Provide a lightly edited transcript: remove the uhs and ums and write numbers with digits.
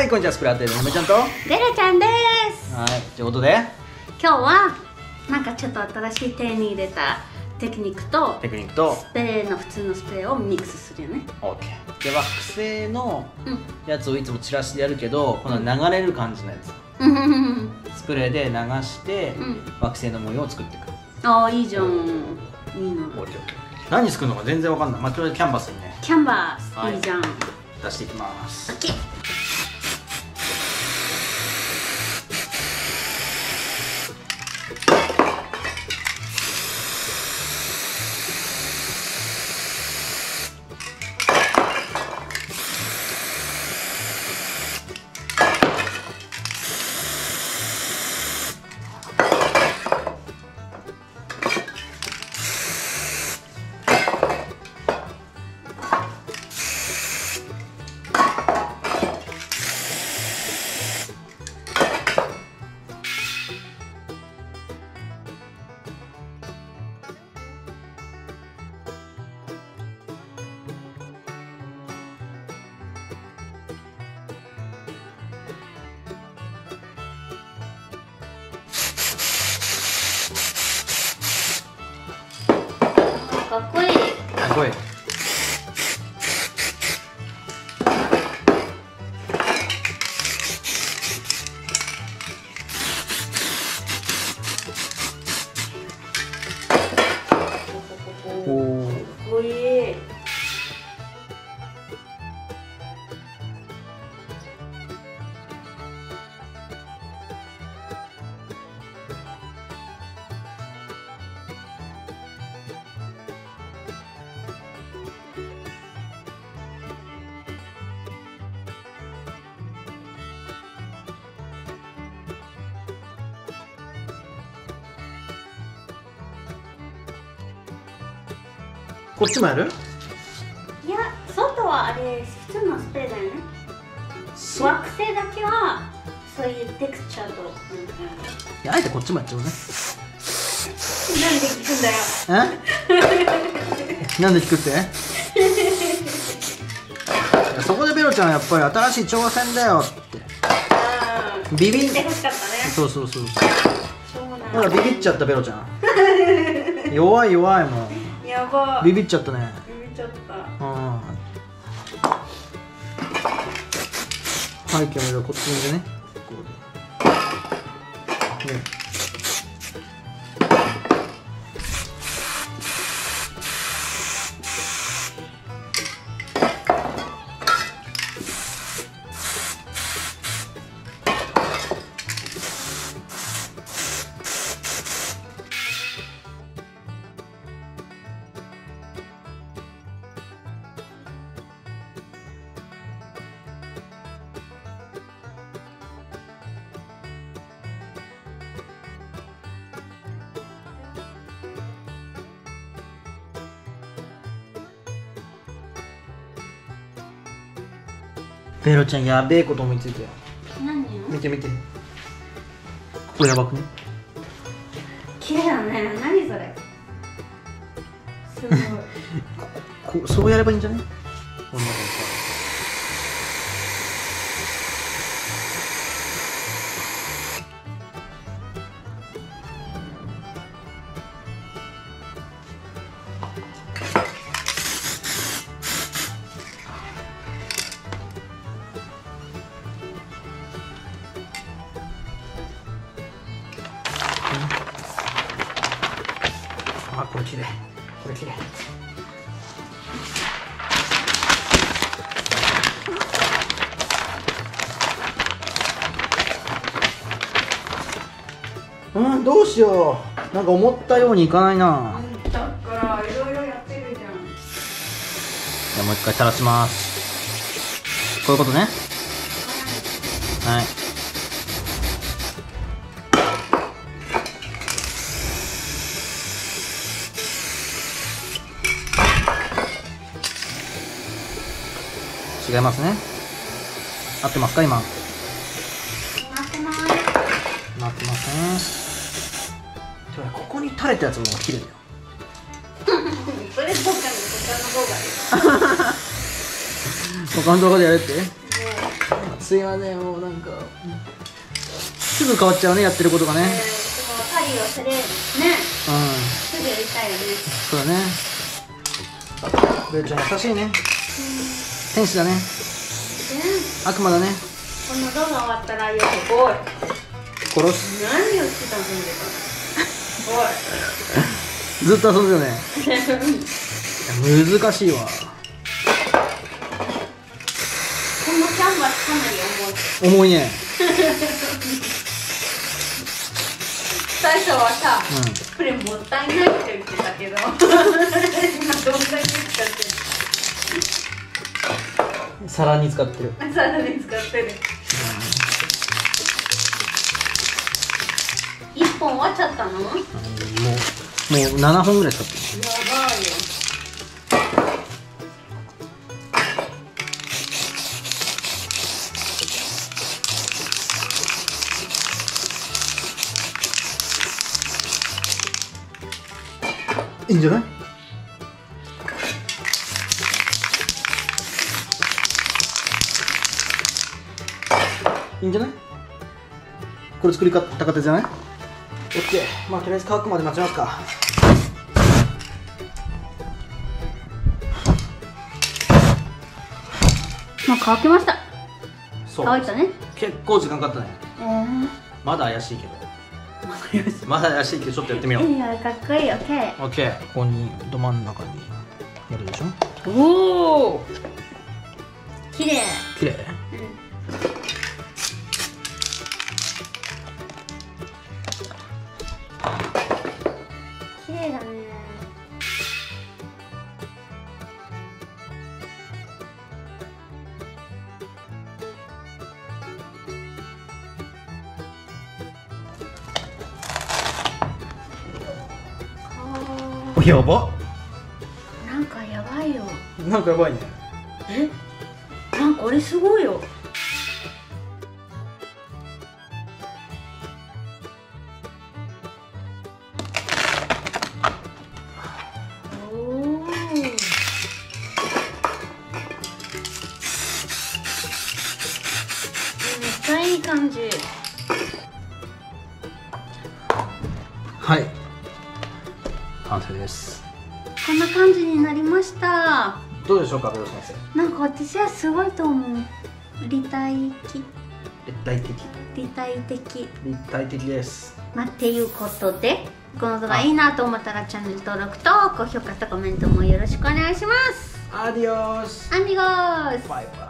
はい、こんにちは、スプラッテンのめちゃんとベルちゃんです。はい、ということで今日はなんかちょっと新しい手に入れたテクニックとスプレーの普通のスプレーをミックスするよね。 OK では複製のやつをいつも散らしてやるけど、この流れる感じのやつスプレーで流して惑星の模様を作っていく。ああ、いいじゃん。いいの。何作るのか全然わかんない。まあ、とりあえずキャンバスにね。キャンバス、はい、いいじゃん。出していきます。オッケー。かっこいい。かっこいい。おー。かっこいい。こっちもやる？いや、外はあれ普通のスプレーだよね。惑星だけはそういうテクスチャーと、あえてこっちもやっちゃうね。なんで聞くんだよ。なんで聞くって？そこでベロちゃんやっぱり新しい挑戦だよって。ビビって欲しかったね。そうそうそう。ほらビビっちゃったベロちゃん。弱い弱いもう。やば、ビビっちゃったね。ビビっちゃった。背景もじゃあこっちにね、こうでね。ベロちゃんやべえこと思いついたよ。何よ。見て見て。ここやばくね。綺麗だね。何それ。すごい。そうやればいいんじゃない？こんな感じ。あ、これきれい、これきれい。うん、どうしよう。なんか思ったようにいかないな。だからいろいろやってるじゃん。じゃあもう一回垂らします。こういうことね。はい。違いますね。合ってますか、今。合ってます。合ってますね。ではここに垂れたやつも切るよ。それどっかの他の動画でやるって。すいません、もうなんかすぐ変わっちゃうね、やってることがね。でもパリはそれね、すぐやりたいよね。そうだね、ベルちゃん優しいね。天使だね、悪魔だね。この動画終わったらよくおい殺す。何をしてたんですか、おいずっと遊んでたね。難しいわ。このキャンバスかなり重い。重いね。最初はさ、これもったいないって言ってたけど、今どんだけ使ってる。皿に使ってる。皿に使ってる。一本終わっちゃったの？もう7本ぐらい使ってる。やばいよ。いいんじゃない？いいんじゃない？これ作り方高手じゃない？ OK、 まあとりあえず乾くまで待ちますか。まあ乾きました。乾いたね。結構時間かかったね。まだ怪しいけど。まだ怪しいけどちょっとやってみよう。いやかっこいい。オッケー。オッケー。ここにど真ん中にやるでしょ。おお。綺麗。綺麗。綺麗だね。やば。なんかやばいよ。なんかやばいね。え？なんかあれすごいよ。おお。めっちゃいい感じ。はい。完成です。こんな感じになりました。どうでしょうか、ベロ先生。なんか私はすごいと思う。立体的、立体的、立体的、立体的です。まあ、っていうことでこの動画いいなと思ったらチャンネル登録と高評価とコメントもよろしくお願いします。アディオスアンディゴース。バイバイ。